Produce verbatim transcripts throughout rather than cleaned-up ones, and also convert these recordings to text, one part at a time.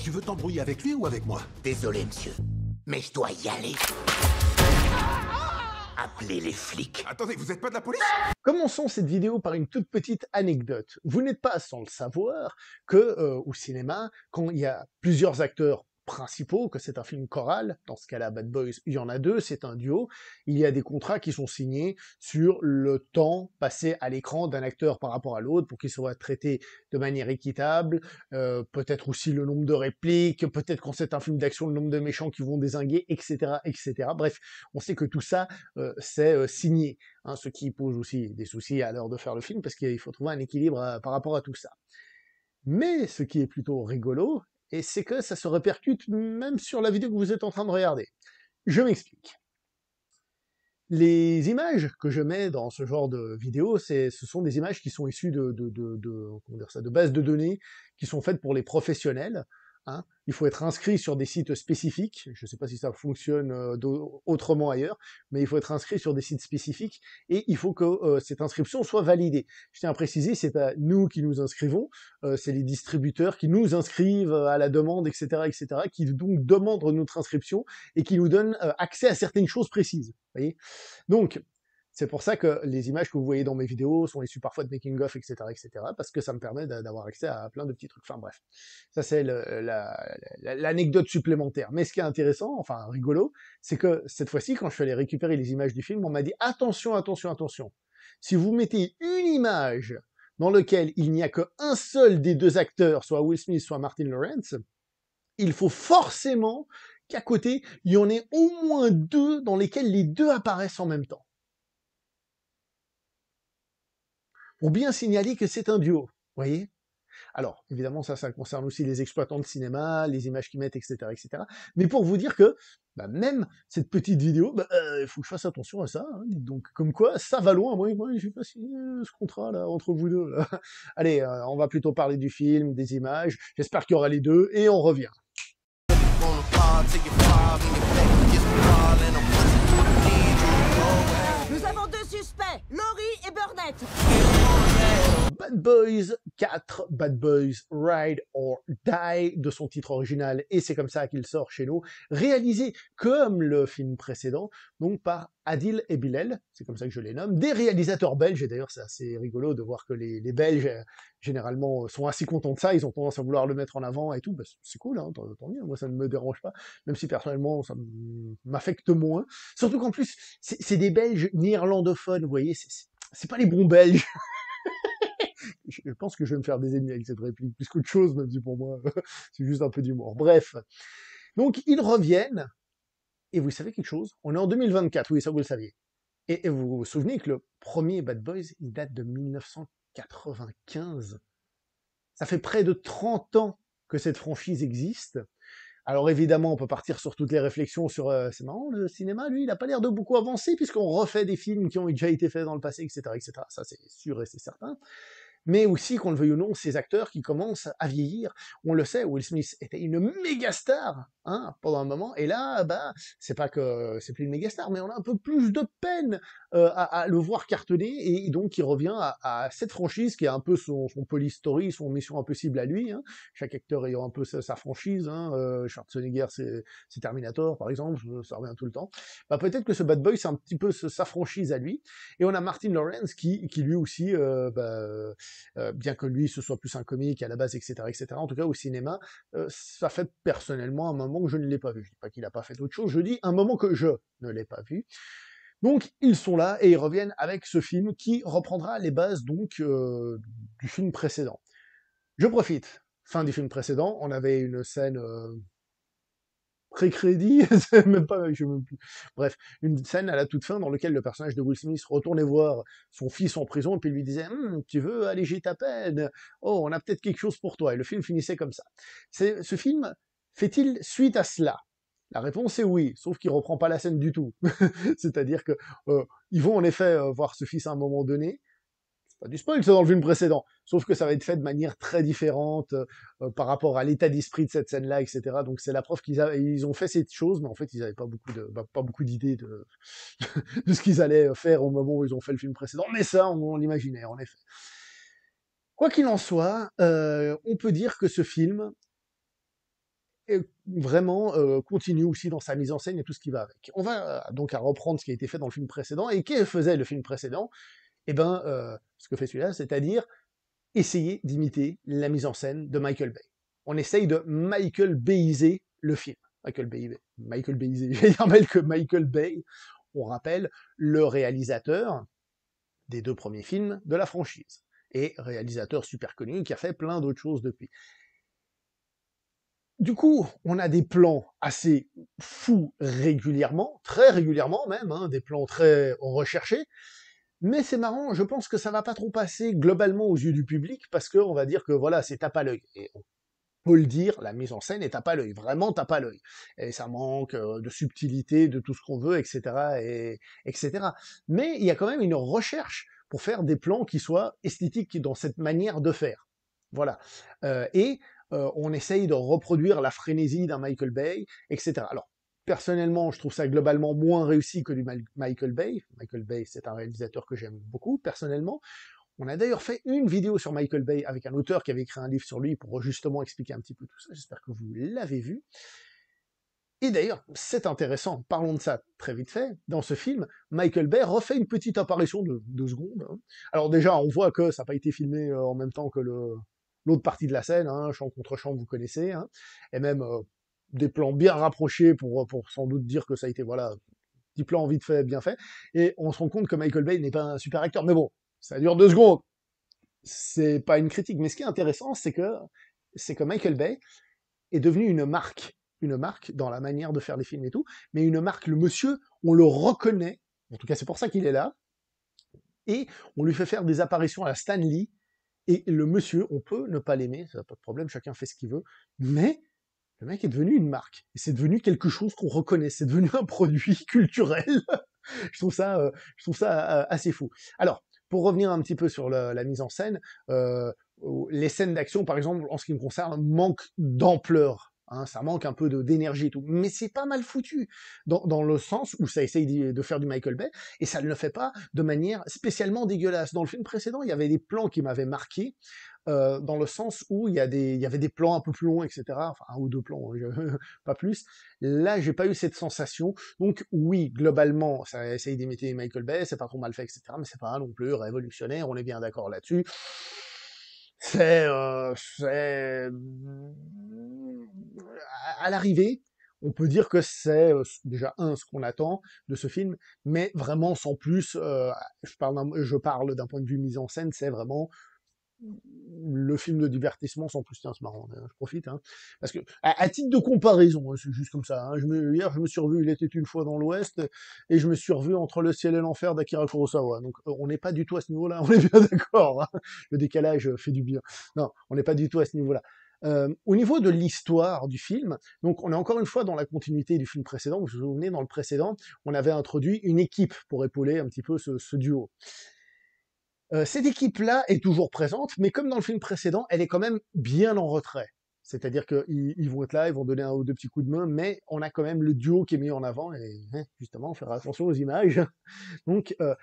Georges, tu veux t'embrouiller avec lui ou avec moi? Désolé, monsieur, mais je dois y aller. Appelez les flics. Attendez, vous n'êtes pas de la police? Commençons cette vidéo par une toute petite anecdote. Vous n'êtes pas sans le savoir que euh, au cinéma, quand il y a plusieurs acteurs principaux, que c'est un film choral, dans ce cas-là Bad Boys, il y en a deux, c'est un duo, il y a des contrats qui sont signés sur le temps passé à l'écran d'un acteur par rapport à l'autre pour qu'il soit traité de manière équitable, euh, peut-être aussi le nombre de répliques, peut-être quand c'est un film d'action, le nombre de méchants qui vont dézinguer, et cetera, et cetera. Bref, on sait que tout ça, euh, c'est euh, signé, hein, ce qui pose aussi des soucis à l'heure de faire le film, parce qu'il faut trouver un équilibre à, par rapport à tout ça. Mais ce qui est plutôt rigolo, et c'est que ça se répercute même sur la vidéo que vous êtes en train de regarder. Je m'explique. Les images que je mets dans ce genre de vidéo, ce sont des images qui sont issues de, de, de, de, comment dire ça, de bases de données qui sont faites pour les professionnels. Hein. Il faut être inscrit sur des sites spécifiques. Je ne sais pas si ça fonctionne euh, autrement ailleurs, mais il faut être inscrit sur des sites spécifiques et il faut que euh, cette inscription soit validée. Je tiens à préciser, c'est pas nous qui nous inscrivons, euh, c'est les distributeurs qui nous inscrivent à la demande, et cetera, et cetera, qui donc demandent notre inscription et qui nous donnent euh, accès à certaines choses précises. Voyez, donc c'est pour ça que les images que vous voyez dans mes vidéos sont issues parfois de making-of, et cetera, et cetera, parce que ça me permet d'avoir accès à plein de petits trucs. Enfin bref, ça c'est l'anecdote supplémentaire. Mais ce qui est intéressant, enfin rigolo, c'est que cette fois-ci, quand je suis allé récupérer les images du film, on m'a dit « Attention, attention, attention, si vous mettez une image dans laquelle il n'y a qu'un seul des deux acteurs, soit Will Smith, soit Martin Lawrence, il faut forcément qu'à côté, il y en ait au moins deux dans lesquelles les deux apparaissent en même temps. » pour bien signaler que c'est un duo, voyez. Alors, évidemment, ça, ça concerne aussi les exploitants de cinéma, les images qu'ils mettent, et cetera, et cetera. Mais pour vous dire que, bah, même cette petite vidéo, il bah, euh, faut que je fasse attention à ça. Hein. Donc, comme quoi, ça va loin. Moi, moi j'ai pas signé ce contrat là entre vous deux. Là. Allez, euh, on va plutôt parler du film, des images. J'espère qu'il y aura les deux et on revient. Nous avons deux suspects, Laurie et Burnett. Bad Boys quatre, Bad Boys Ride or Die, de son titre original, et c'est comme ça qu'il sort chez nous, réalisé comme le film précédent, donc par Adil et Bilal, c'est comme ça que je les nomme, des réalisateurs belges, et d'ailleurs c'est assez rigolo de voir que les, les Belges, euh, généralement, sont assez contents de ça, ils ont tendance à vouloir le mettre en avant et tout, bah, c'est cool, hein, tant, tant mieux, moi ça ne me dérange pas, même si personnellement ça m'affecte moins, surtout qu'en plus, c'est des Belges néerlandophones, vous voyez, c'est pas les bons Belges. Je pense que je vais me faire des ennemis avec cette réplique, plus qu'autre chose, même si pour moi, c'est juste un peu d'humour. Bref, donc ils reviennent, et vous savez quelque chose? On est en deux mille vingt-quatre, oui, ça vous le saviez. Et, et vous vous souvenez que le premier Bad Boys, il date de mille neuf cent quatre-vingt-quinze. Ça fait près de trente ans que cette franchise existe. Alors évidemment, on peut partir sur toutes les réflexions sur euh, c'est marrant, le cinéma, lui, il n'a pas l'air de beaucoup avancer, puisqu'on refait des films qui ont déjà été faits dans le passé, et cetera, et cetera. Ça, c'est sûr et c'est certain. Mais aussi, qu'on le veuille ou non, ces acteurs qui commencent à vieillir. On le sait, Will Smith était une méga star hein, pendant un moment, et là, bah, c'est pas que c'est plus une méga star, mais on a un peu plus de peine euh, à, à le voir cartonner, et donc il revient à, à cette franchise qui a un peu son, son police story, son mission impossible à lui. Hein. Chaque acteur ayant un peu sa, sa franchise, hein, euh, Schwarzenegger, c'est Terminator, par exemple, ça revient tout le temps. Bah, peut-être que ce Bad Boy, c'est un petit peu ce, sa franchise à lui, et on a Martin Lawrence qui, qui lui aussi, euh, bah, Euh, bien que lui ce soit plus un comique à la base, et cetera, et cetera. En tout cas au cinéma, euh, ça fait personnellement un moment que je ne l'ai pas vu. Je dis pas qu'il n'a pas fait d'autre chose, je dis un moment que je ne l'ai pas vu. Donc ils sont là et ils reviennent avec ce film qui reprendra les bases donc euh, du film précédent. Je profite. Fin du film précédent, on avait une scène euh, pré-crédit, même pas, je sais même plus. Bref, une scène à la toute fin dans laquelle le personnage de Will Smith retournait voir son fils en prison et puis lui disait hm, tu veux alléger ta peine? Oh, on a peut-être quelque chose pour toi. Et le film finissait comme ça. Ce film fait-il suite à cela? La réponse est oui, sauf qu'il reprend pas la scène du tout. C'est-à-dire que euh, ils vont en effet euh, voir ce fils à un moment donné. Pas du spoil, c'est dans le film précédent, sauf que ça va être fait de manière très différente euh, par rapport à l'état d'esprit de cette scène-là, et cetera. Donc c'est la preuve qu'ils ils ont fait cette chose, mais en fait ils n'avaient pas beaucoup de, bah, pas beaucoup d'idées de, de ce qu'ils allaient faire au moment où ils ont fait le film précédent, mais ça on, on l'imaginait en effet. Quoi qu'il en soit, euh, on peut dire que ce film vraiment euh, continue aussi dans sa mise en scène et tout ce qui va avec. On va euh, donc à reprendre ce qui a été fait dans le film précédent, et qu'est-ce que faisait le film précédent? Eh bien, euh, ce que fait celui-là, c'est-à-dire essayer d'imiter la mise en scène de Michael Bay. On essaye de Michael Bayiser le film. Michael Bay, Michael Bayiser, je vais dire mal que Michael Bay, on rappelle, le réalisateur des deux premiers films de la franchise, et réalisateur super connu qui a fait plein d'autres choses depuis. Du coup, on a des plans assez fous régulièrement, très régulièrement même, hein, des plans très recherchés, mais c'est marrant, je pense que ça va pas trop passer globalement aux yeux du public, parce qu'on va dire que voilà, c'est tape à l'œil. Et on peut le dire, la mise en scène est tape à l'œil, vraiment tape à l'œil. Et ça manque de subtilité, de tout ce qu'on veut, et cetera, et, et cetera. Mais il y a quand même une recherche pour faire des plans qui soient esthétiques dans cette manière de faire. Voilà. Euh, et euh, on essaye de reproduire la frénésie d'un Michael Bay, et cetera. Alors, personnellement, je trouve ça globalement moins réussi que du Michael Bay. Michael Bay, c'est un réalisateur que j'aime beaucoup, personnellement. On a d'ailleurs fait une vidéo sur Michael Bay avec un auteur qui avait écrit un livre sur lui pour justement expliquer un petit peu tout ça. J'espère que vous l'avez vu. Et d'ailleurs, c'est intéressant, parlons de ça très vite fait. Dans ce film, Michael Bay refait une petite apparition de deux secondes. Hein. Alors déjà, on voit que ça n'a pas été filmé en même temps que le l'autre partie de la scène, hein, champ contre champ, vous connaissez, hein, et même euh, des plans bien rapprochés pour, pour sans doute dire que ça a été, voilà, petit plan vite fait, bien fait. Et on se rend compte que Michael Bay n'est pas un super acteur, mais bon, ça dure deux secondes. C'est pas une critique, mais ce qui est intéressant, c'est que, c'est que Michael Bay est devenu une marque. Une marque dans la manière de faire les films et tout, mais une marque, le monsieur, on le reconnaît, en tout cas c'est pour ça qu'il est là, et on lui fait faire des apparitions à la Stan Lee, et le monsieur, on peut ne pas l'aimer, ça n'a pas de problème, chacun fait ce qu'il veut, mais le mec est devenu une marque, et c'est devenu quelque chose qu'on reconnaît, c'est devenu un produit culturel, je trouve ça, euh, je trouve ça euh, assez fou. Alors, pour revenir un petit peu sur la, la mise en scène, euh, les scènes d'action, par exemple, en ce qui me concerne, manquent d'ampleur. Hein, ça manque un peu d'énergie et tout, mais c'est pas mal foutu, dans, dans le sens où ça essaye de, de faire du Michael Bay, et ça ne le fait pas de manière spécialement dégueulasse. Dans le film précédent, il y avait des plans qui m'avaient marqué, euh, dans le sens où il y, a des, il y avait des plans un peu plus longs, et cetera, enfin un ou deux plans, euh, pas plus. Là, j'ai pas eu cette sensation, donc oui, globalement, ça essaye d'imiter Michael Bay, c'est pas trop mal fait, et cetera, mais c'est pas non plus révolutionnaire, on est bien d'accord là-dessus. C'est... Euh, c'est... à l'arrivée, on peut dire que c'est euh, déjà un ce qu'on attend de ce film, mais vraiment sans plus, euh, je parle d'un point de vue mise en scène, c'est vraiment le film de divertissement sans plus. Tiens, c'est marrant, hein, je profite, hein, parce que à, à titre de comparaison, hein, c'est juste comme ça, hein, je me, hier je me suis revu Il était une fois dans l'Ouest, et je me suis revu Entre le ciel et l'enfer d'Akira Kurosawa, donc on n'est pas du tout à ce niveau-là, on est bien d'accord, hein, le décalage fait du bien, non, on n'est pas du tout à ce niveau-là. Euh, au niveau de l'histoire du film, donc on est encore une fois dans la continuité du film précédent, vous vous souvenez, dans le précédent, on avait introduit une équipe pour épauler un petit peu ce, ce duo. Euh, cette équipe-là est toujours présente, mais comme dans le film précédent, elle est quand même bien en retrait. C'est-à-dire qu'ils ils vont être là, ils vont donner un ou deux petits coups de main, mais on a quand même le duo qui est mis en avant, et hein, justement, faire attention aux images. Donc, euh,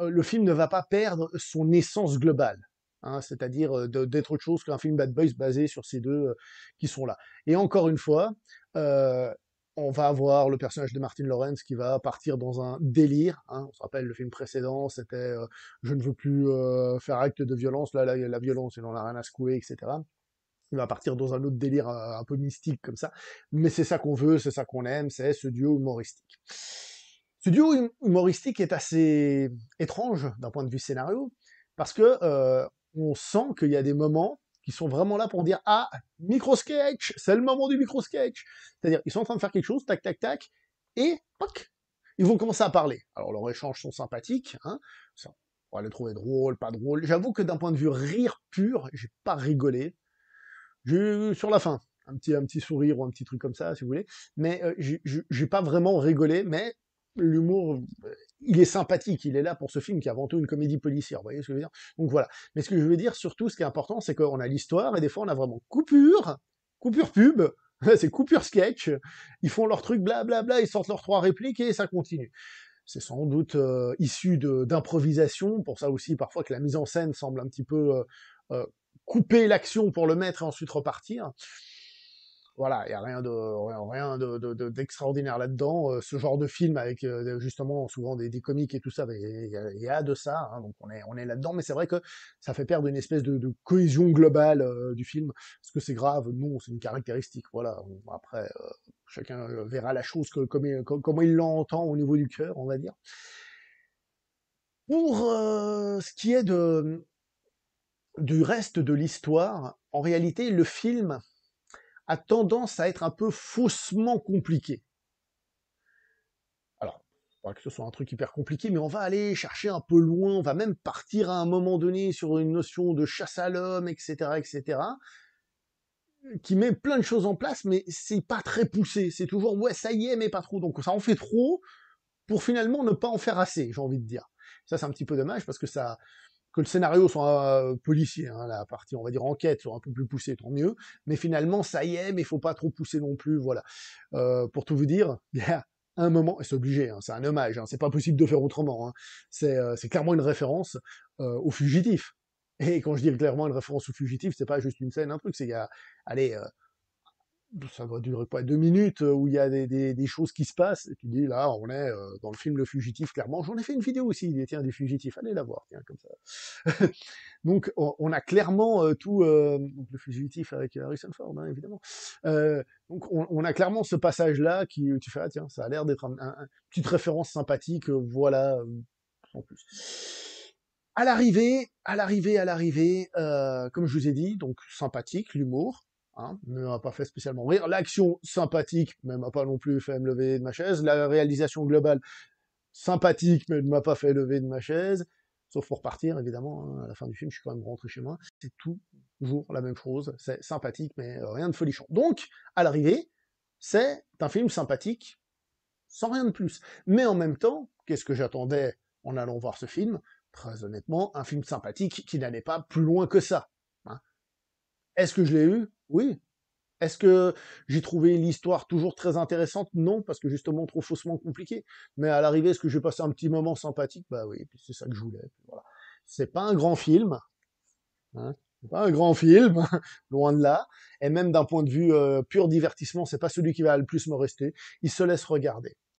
le film ne va pas perdre son essence globale. Hein, c'est-à-dire d'être autre chose qu'un film Bad Boys basé sur ces deux euh, qui sont là. Et encore une fois, euh, on va avoir le personnage de Martin Lawrence qui va partir dans un délire. Hein, on se rappelle le film précédent, c'était euh, « Je ne veux plus euh, faire acte de violence », là, là, la violence, il en a rien à secouer, et cetera. Il va partir dans un autre délire euh, un peu mystique comme ça. Mais c'est ça qu'on veut, c'est ça qu'on aime, c'est ce duo humoristique. Ce duo humoristique est assez étrange d'un point de vue scénario, parce que... Euh, on sent qu'il y a des moments qui sont vraiment là pour dire « Ah, micro-sketch, c'est le moment du micro-sketch » C'est-à-dire, ils sont en train de faire quelque chose, tac, tac, tac, et poc, ils vont commencer à parler. Alors, leurs échanges sont sympathiques, hein, on va les trouver drôles, pas drôles. J'avoue que d'un point de vue rire pur, j'ai pas rigolé. J'ai eu, sur la fin, un petit, un petit sourire ou un petit truc comme ça, si vous voulez, mais euh, j'ai pas vraiment rigolé, mais... l'humour, il est sympathique, il est là pour ce film qui est avant tout une comédie policière, vous voyez ce que je veux dire? Donc voilà. Mais ce que je veux dire, surtout, ce qui est important, c'est qu'on a l'histoire, et des fois, on a vraiment coupure, coupure pub, c'est coupure sketch, ils font leur truc, blablabla, bla, bla, ils sortent leurs trois répliques, et ça continue. C'est sans doute euh, issu d'improvisation, pour ça aussi, parfois, que la mise en scène semble un petit peu euh, euh, couper l'action pour le mettre et ensuite repartir. Voilà, il n'y a rien de rien de, de, de, d'extraordinaire là-dedans. Euh, ce genre de film avec euh, justement souvent des, des comiques et tout ça, il y a, y a de ça, hein, donc on est, on est là-dedans, mais c'est vrai que ça fait perdre une espèce de, de cohésion globale euh, du film. Est-ce que c'est grave? Non, c'est une caractéristique, voilà. On, après, euh, chacun verra la chose que, comme il, comme, comment il l'entend au niveau du cœur, on va dire. Pour euh, ce qui est de, du reste de l'histoire, en réalité, le film a tendance à être un peu faussement compliqué. Alors, pas que ce soit un truc hyper compliqué, mais on va aller chercher un peu loin, on va même partir à un moment donné sur une notion de chasse à l'homme, et cetera, et cetera, qui met plein de choses en place, mais c'est pas très poussé. C'est toujours, ouais, ça y est, mais pas trop. Donc ça en fait trop pour finalement ne pas en faire assez, j'ai envie de dire. Ça, c'est un petit peu dommage, parce que ça... que le scénario soit euh, policier, hein, la partie, on va dire, enquête, soit un peu plus poussée, tant mieux, mais finalement, ça y est, mais il faut pas trop pousser non plus, voilà. Euh, pour tout vous dire, il y a un moment, et c'est obligé, hein, c'est un hommage, hein, c'est pas possible de faire autrement, hein, c'est euh, clairement une référence euh, au Fugitif. Et quand je dis clairement une référence au Fugitif, c'est pas juste une scène, un truc, c'est il y a, allez, euh, ça doit durer quoi, deux minutes, où il y a des, des, des choses qui se passent, et tu dis, là, on est euh, dans le film Le Fugitif, clairement. J'en ai fait une vidéo aussi, tiens, du Fugitif, allez la voir, tiens, comme ça. Donc, on, on a clairement euh, tout, euh, donc Le Fugitif avec Harrison Ford, hein, évidemment. Euh, donc, on, on a clairement ce passage-là, qui tu fais, ah, tiens, ça a l'air d'être une un, un, petite référence sympathique, euh, voilà, euh, en plus. À l'arrivée, à l'arrivée, à l'arrivée, euh, comme je vous ai dit, donc, sympathique, l'humour, hein, ne m'a pas fait spécialement rire. L'action sympathique, mais m'a pas non plus fait me lever de ma chaise. La réalisation globale sympathique, mais ne m'a pas fait lever de ma chaise. Sauf pour partir, évidemment, hein, à la fin du film, je suis quand même rentré chez moi. C'est toujours la même chose. C'est sympathique, mais rien de folichon. Donc, à l'arrivée, c'est un film sympathique, sans rien de plus. Mais en même temps, qu'est-ce que j'attendais en allant voir ce film? Très honnêtement, un film sympathique qui n'allait pas plus loin que ça. Hein. Est-ce que je l'ai eu? Oui. Est-ce que j'ai trouvé l'histoire toujours très intéressante? Non, parce que justement trop faussement compliquée. Mais à l'arrivée, est-ce que j'ai passé un petit moment sympathique? Bah oui, c'est ça que je voulais. Voilà. C'est pas un grand film. Hein, c'est pas un grand film, loin de là. Et même d'un point de vue euh, pur divertissement, c'est pas celui qui va le plus me rester. Il se laisse regarder.